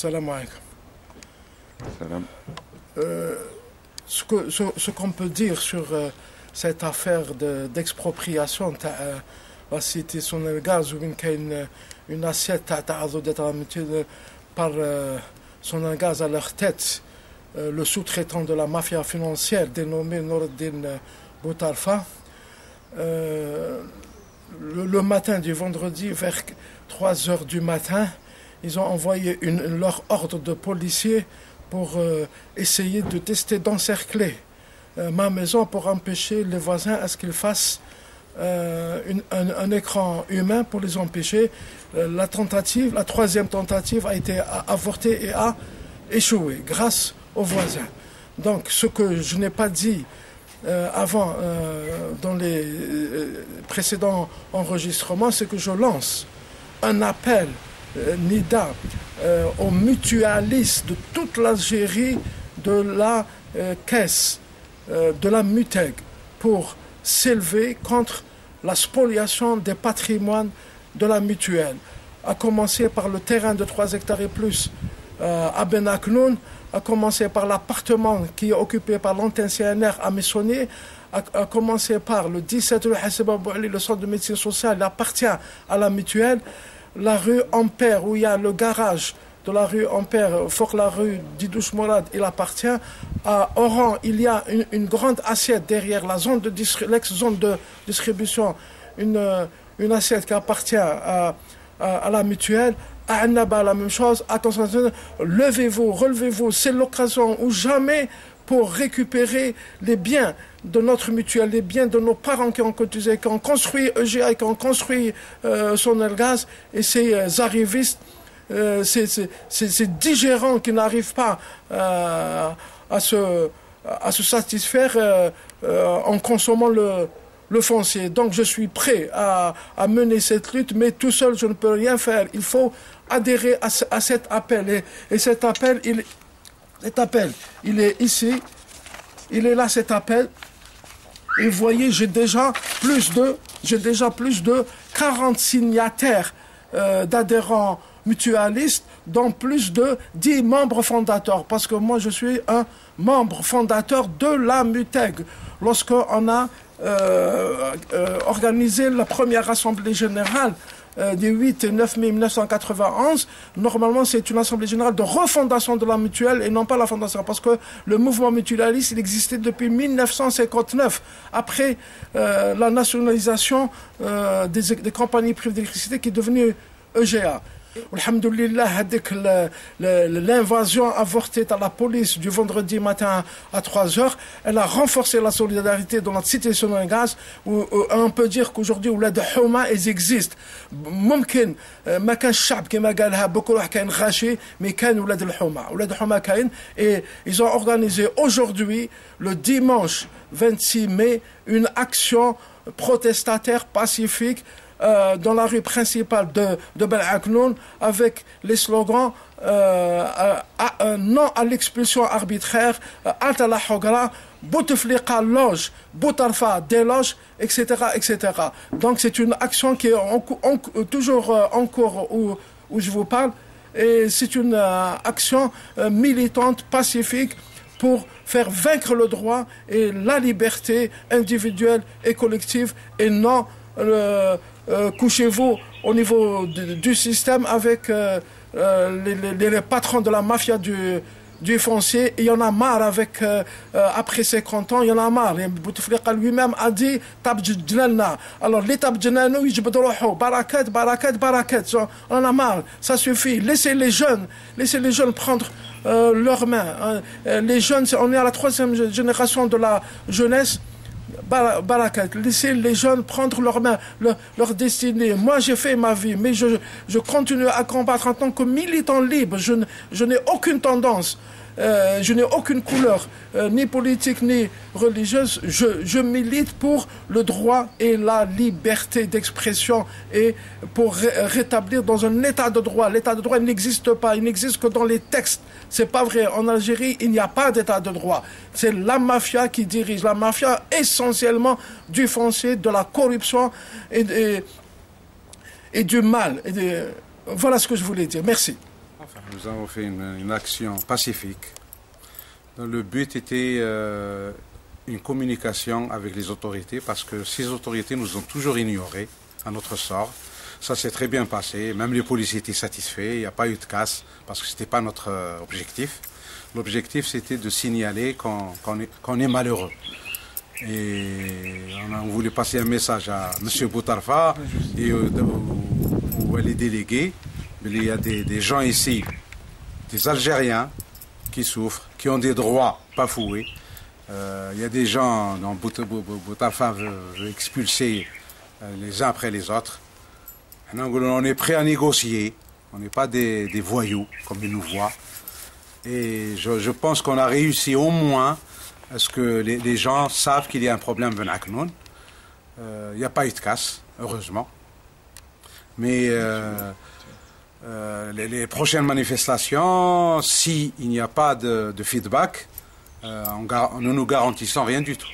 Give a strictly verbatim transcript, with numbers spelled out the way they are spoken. Salam alaikum. Salam. Euh, ce qu'on ce, ce qu'on peut dire sur euh, cette affaire d'expropriation, de, euh, la cité Sonelgaz, où il y a une, une assiette euh, par euh, Sonelgaz à leur tête, euh, le sous-traitant de la mafia financière dénommé Noureddine Bouterfa. Euh, le, le matin du vendredi, vers trois heures du matin, ils ont envoyé une, leur ordre de policiers pour euh, essayer de tester d'encercler euh, ma maison pour empêcher les voisins à ce qu'ils fassent euh, une, un, un écran humain pour les empêcher. Euh, la tentative, la troisième tentative a été avortée et a échoué grâce aux voisins. Donc ce que je n'ai pas dit euh, avant euh, dans les euh, précédents enregistrements, c'est que je lance un appel Euh, NIDA euh, aux mutualistes de toute l'Algérie de la euh, caisse euh, de la MUTEG pour s'élever contre la spoliation des patrimoines de la mutuelle, à commencer par le terrain de trois hectares et plus euh, à Ben Aknoun, à commencer par l'appartement qui est occupé par l'antenne C N R à Messonnier, à, à commencer par le dix-sept rue Hassiba Bouali, le centre de médecine sociale, il appartient à la mutuelle. La rue Ampère, où il y a le garage de la rue Ampère, fort la rue Didouche Mourad, il appartient. À Oran, il y a une, une grande assiette derrière la zone de l'ex-zone de distribution, une, une assiette qui appartient à, à, à la mutuelle. À Annaba, la même chose. Attention, levez-vous, relevez-vous, c'est l'occasion ou jamais pour récupérer les biens de notre mutuelle, les biens de nos parents qui ont cotisé, qui ont construit E G A, qui ont construit euh, Sonelgaz, et ces euh, arrivistes, euh, ces, ces, ces, ces digérants qui n'arrivent pas euh, à, se, à se satisfaire euh, euh, en consommant le, le foncier. Donc je suis prêt à, à mener cette lutte, mais tout seul je ne peux rien faire. Il faut adhérer à, à cet appel, et, et cet appel, il Cet appel, il est ici, il est là cet appel, et vous voyez, j'ai déjà plus de, j'ai déjà plus de quarante signataires euh, d'adhérents mutualistes, dont plus de dix membres fondateurs, parce que moi je suis un membre fondateur de la MUTEG. Lorsqu'on a euh, euh, organisé la première assemblée générale, des huit et neuf mai mille neuf cent quatre-vingt-onze, normalement c'est une assemblée générale de refondation de la mutuelle et non pas la fondation, parce que le mouvement mutualiste il existait depuis mille neuf cent cinquante-neuf, après euh, la nationalisation euh, des, des compagnies privées d'électricité qui est devenue E G A. Alhamdulillah, avec l'invasion avortée à la police du vendredi matin à trois heures, elle a renforcé la solidarité dans notre cité Sonelgaz, où on peut dire qu'aujourd'hui, Ouled Houma, ils existent. Mumkin, ma kan chab qui m'a galha, beaucoup de gens raché, mais kan Ouled Houma. Ouled Houma kan, et ils ont organisé aujourd'hui, le dimanche vingt-six mai, une action protestataire pacifique Euh, dans la rue principale de, de Ben Aknoun, avec les slogans euh, à, à, euh, non à l'expulsion arbitraire, halte à la Hogra, Bouteflika loge, Bouterfa déloge, et cetera, et cetera. Donc c'est une action qui est en, en, toujours euh, en cours où, où je vous parle, et c'est une euh, action euh, militante, pacifique, pour faire vaincre le droit et la liberté individuelle et collective, et non le Euh, couchez-vous au niveau de, du système avec euh, euh, les, les, les patrons de la mafia du, du foncier. Il y en a marre avec, euh, euh, après cinquante ans, il y en a marre. Bouteflika lui-même a dit Tabdjnana. Alors les Tabdjnana, oui, je peux dire barakat, barakat, barakat. On en a marre, ça suffit. Laissez les jeunes, laissez les jeunes prendre euh, leurs mains. Hein. Les jeunes, on est à la troisième génération de la jeunesse. Barakat, laissez les jeunes prendre leurs mains, leur, leur destinée. Moi, j'ai fait ma vie, mais je, je continue à combattre en tant que militant libre. Je, je n'ai aucune tendance euh, je n'ai aucune couleur, euh, ni politique, ni religieuse. Je, je milite pour le droit et la liberté d'expression et pour ré rétablir dans un état de droit. L'état de droit n'existe pas, il n'existe que dans les textes. C'est pas vrai. En Algérie, il n'y a pas d'état de droit. C'est la mafia qui dirige. La mafia essentiellement du foncier, de la corruption et, et, et du mal. Et de, voilà ce que je voulais dire. Merci. Nous avons fait une, une action pacifique. Le but était euh, une communication avec les autorités parce que ces autorités nous ont toujours ignorés à notre sort. Ça s'est très bien passé. Même les policiers étaient satisfaits. Il n'y a pas eu de casse parce que ce n'était pas notre objectif. L'objectif, c'était de signaler qu'on qu'on est, qu'on est malheureux. Et on, a, on voulait passer un message à M. Bouterfa et aux, aux, aux, aux délégués. Il y a des, des gens ici, des Algériens qui souffrent, qui ont des droits bafoués. Euh, il y a des gens dont Bouterfa veut expulser les uns après les autres. On est prêt à négocier. On n'est pas des, des voyous, comme ils nous voient. Et je, je pense qu'on a réussi au moins à ce que les, les gens savent qu'il y a un problème Ben Aknoun. Euh, il n'y a pas eu de casse, heureusement. Mais euh, euh, les, les prochaines manifestations, s'il n'y a pas de, de feedback, euh, on, on ne nous garantissons rien du tout.